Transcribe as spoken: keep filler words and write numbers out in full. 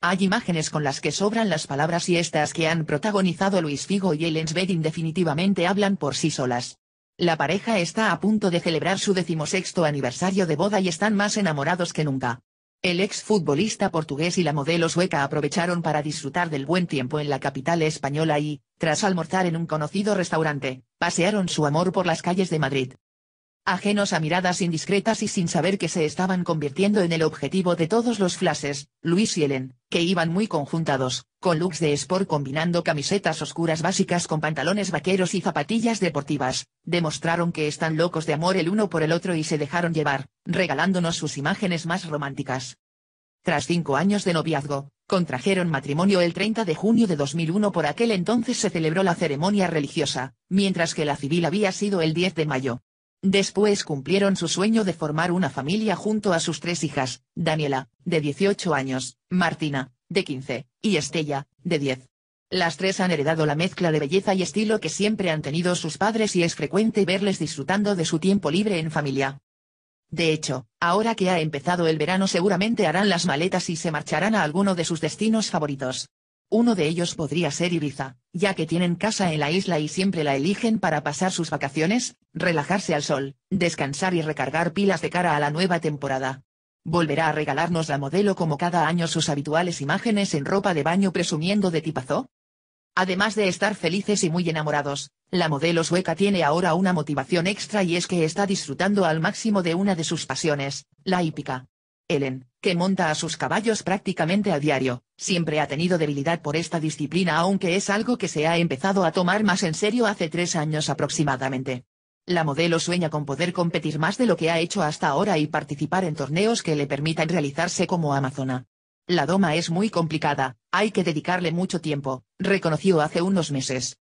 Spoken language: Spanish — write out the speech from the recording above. Hay imágenes con las que sobran las palabras y estas que han protagonizado Luis Figo y Helen Svedin definitivamente hablan por sí solas. La pareja está a punto de celebrar su decimosexto aniversario de boda y están más enamorados que nunca. El exfutbolista portugués y la modelo sueca aprovecharon para disfrutar del buen tiempo en la capital española y, tras almorzar en un conocido restaurante, pasearon su amor por las calles de Madrid. Ajenos a miradas indiscretas y sin saber que se estaban convirtiendo en el objetivo de todos los flashes, Luis y Helen, que iban muy conjuntados, con looks de sport combinando camisetas oscuras básicas con pantalones vaqueros y zapatillas deportivas, demostraron que están locos de amor el uno por el otro y se dejaron llevar, regalándonos sus imágenes más románticas. Tras cinco años de noviazgo, contrajeron matrimonio el treinta de junio de dos mil uno. Por aquel entonces se celebró la ceremonia religiosa, mientras que la civil había sido el diez de mayo. Después cumplieron su sueño de formar una familia junto a sus tres hijas, Daniela, de dieciocho años, Martina, de quince, y Estella, de diez. Las tres han heredado la mezcla de belleza y estilo que siempre han tenido sus padres y es frecuente verles disfrutando de su tiempo libre en familia. De hecho, ahora que ha empezado el verano seguramente harán las maletas y se marcharán a alguno de sus destinos favoritos. Uno de ellos podría ser Ibiza, ya que tienen casa en la isla y siempre la eligen para pasar sus vacaciones, relajarse al sol, descansar y recargar pilas de cara a la nueva temporada. ¿Volverá a regalarnos la modelo como cada año sus habituales imágenes en ropa de baño presumiendo de tipazo? Además de estar felices y muy enamorados, la modelo sueca tiene ahora una motivación extra y es que está disfrutando al máximo de una de sus pasiones, la hípica. Helen, que monta a sus caballos prácticamente a diario, siempre ha tenido debilidad por esta disciplina aunque es algo que se ha empezado a tomar más en serio hace tres años aproximadamente. La modelo sueña con poder competir más de lo que ha hecho hasta ahora y participar en torneos que le permitan realizarse como amazona. La doma es muy complicada, hay que dedicarle mucho tiempo, reconoció hace unos meses.